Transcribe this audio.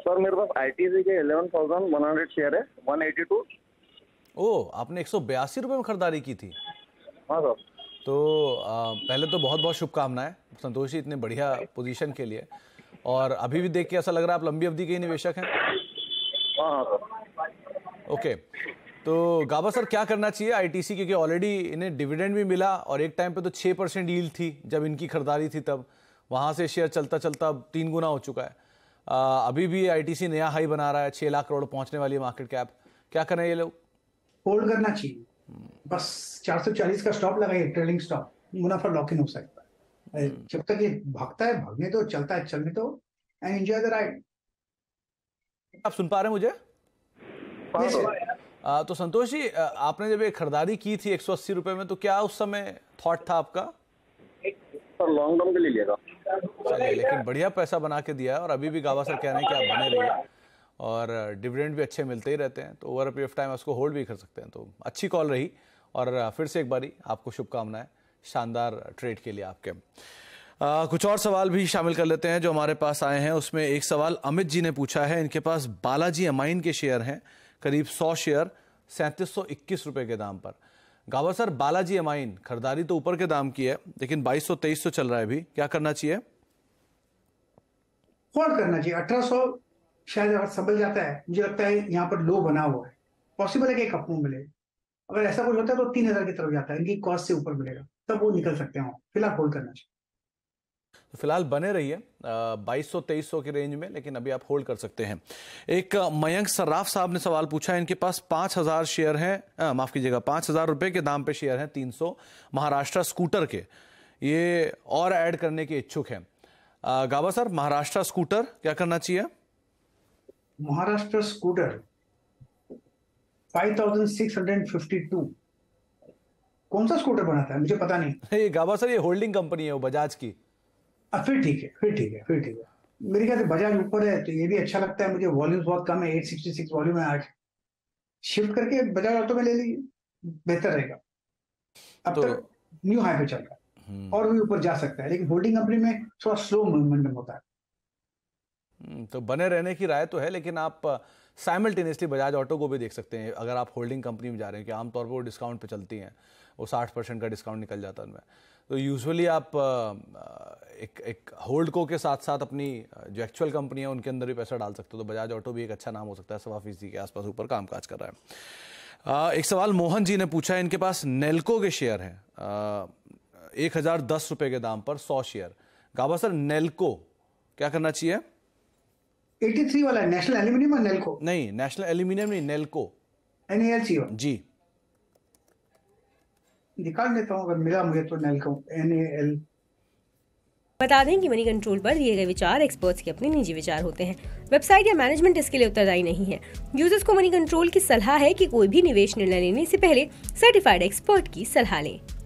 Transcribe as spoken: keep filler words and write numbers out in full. Sir मेरे पास ITC के ग्यारह हज़ार एक सौ शेयर है, एक सौ बयासी। ओह, आपने एक सौ बयासी रुपये में खरीदारी की थी। हाँ सर। तो आ, पहले तो बहुत बहुत शुभकामनाएं संतोष जी इतने बढ़िया पोजीशन के लिए, और अभी भी देख के ऐसा लग रहा है आप लंबी अवधि के ही निवेशक हैं। हाँ सर। ओके, तो गाबा सर क्या करना चाहिए आईटीसी, क्योंकि ऑलरेडी इन्हें डिविडेंड भी मिला और एक टाइम पे तो छः परसेंट यील्ड थी जब इनकी खरीदारी थी, तब वहाँ से शेयर चलता चलता अब तीन गुना हो चुका है। आ, अभी भी आईटीसी नया हाई बना रहा है, छः लाख करोड़ पहुँचने वाली है मार्केट कैप। क्या करें ये लोग? होल्ड करना चाहिए बस, चार सौ चालीस का स्टॉप लगाइए, ट्रेलिंग स्टॉप, मुनाफा लॉक इन हो सकता है। जब तक ये भागता है भागने दो, चलता है चलने दो, एंड एंजॉय द राइड। आप सुन पा रहे हैं मुझे? yes, yes. आ, तो संतोष जी आपने जब ये खरीदारी की थी एक सौ अस्सी रुपए में, तो क्या उस समय थॉट था आपका? लॉन्ग टर्म के लिए लिया था, लेकिन बढ़िया पैसा बना के दिया, और अभी भी गाबा सर कह रहे हैं कि आप बने रहिए और डिविडेंड भी अच्छे मिलते ही रहते हैं, तो over a period of time उसको होल्ड भी कर सकते हैं। तो अच्छी कॉल रही, और फिर से एक बारी आपको शुभकामनाएं शानदार ट्रेड के लिए आपके। आ, कुछ और सवाल भी शामिल कर लेते हैं जो हमारे पास आए हैं। उसमें एक सवाल अमित जी ने पूछा है, इनके पास बालाजी अमाइन के शेयर हैं, करीब सौ शेयर सैंतीस सौ इक्कीस रुपये के दाम पर। गाबा सर बालाजी अमाइन खरीदारी तो ऊपर के दाम की है, लेकिन बाईस सौ तेईस सौ चल रहा है अभी, क्या करना चाहिए? होल्ड करना चाहिए। अठारह सौ शायद अगर संभल जाता है, मुझे लगता है यहाँ पर लो बना हुआ है, पॉसिबल है कि एक अपमूव मिले। अगर ऐसा कुछ होता है तो तीन हजार की तरफ जाता है, इनकी कॉस्ट से ऊपर मिलेगा, तब वो निकल सकते हैं। फिलहाल होल्ड करना चाहिए। तो फिलहाल बने रहिए बाईस सौ तेईस सौ के रेंज में, लेकिन अभी आप होल्ड कर सकते हैं। एक मयंक सर्राफ साहब ने सवाल पूछा है, इनके पास पाँच हजार शेयर हैं, माफ कीजिएगा पाँच हजार रुपये के दाम पे शेयर हैं तीन सौ महाराष्ट्र स्कूटर के, ये और ऐड करने के इच्छुक हैं। गाबा सर महाराष्ट्र स्कूटर क्या करना चाहिए? महाराष्ट्र स्कूटर पाँच हज़ार छह सौ बावन, कौन सा स्कूटर बनाता है मुझे पता नहीं। ये गाबा सर ये होल्डिंग कंपनी है वो बजाज की। अब फिर ठीक है, फिर ठीक है, फिर ठीक है। मेरे ख्याल से बजाज ऊपर है तो ये भी अच्छा लगता है मुझे। वॉल्यूम बहुत कम है, आठ सौ छियासठ वॉल्यूम है आज, शिफ्ट करके बजाज ऑटो में ले लीजिए, बेहतर रहेगा। अब तो न्यू हाई पे चल रहा है और भी ऊपर जा सकता है, लेकिन होल्डिंग कंपनी में थोड़ा स्लो मूवमेंट होता है। तो बने रहने की राय तो है, लेकिन आप साइमल्टेनियसली बजाज ऑटो को भी देख सकते हैं अगर आप होल्डिंग कंपनी में जा रहे हैं, कि आमतौर पर वो डिस्काउंट पे चलती हैं, वो साठ परसेंट का डिस्काउंट निकल जाता है उनमें। तो यूजुअली आप एक एक होल्ड को के साथ साथ अपनी जो एक्चुअल कंपनी है उनके अंदर भी पैसा डाल सकते हो। तो बजाज ऑटो भी एक अच्छा नाम हो सकता है, सवा फीसदी के आसपास ऊपर काम काज कर रहा है। एक सवाल मोहन जी ने पूछा है, इनके पास नेल्को के शेयर हैं एक हज़ार दस रुपये के दाम पर सौ शेयर। गाबा सर नेल्को क्या करना चाहिए? तिरासी वाला नेशनल एल्यूमिनियम और नेल्को? नहीं, नेशनल एल्यूमिनियम नहीं, NALCO, N A L C हो जी। निकाल लेता हूं अगर मिला मुझे तो, नेल्को एन ए एल। बता दें कि मनी कंट्रोल पर दिए गए विचार एक्सपर्ट्स के अपने निजी विचार होते हैं। वेबसाइट या मैनेजमेंट इसके लिए उत्तरदायी नहीं है। यूजर्स को मनी कंट्रोल की सलाह है कि कोई भी निवेश निर्णय लेने से पहले सर्टिफाइड एक्सपर्ट की सलाह लें।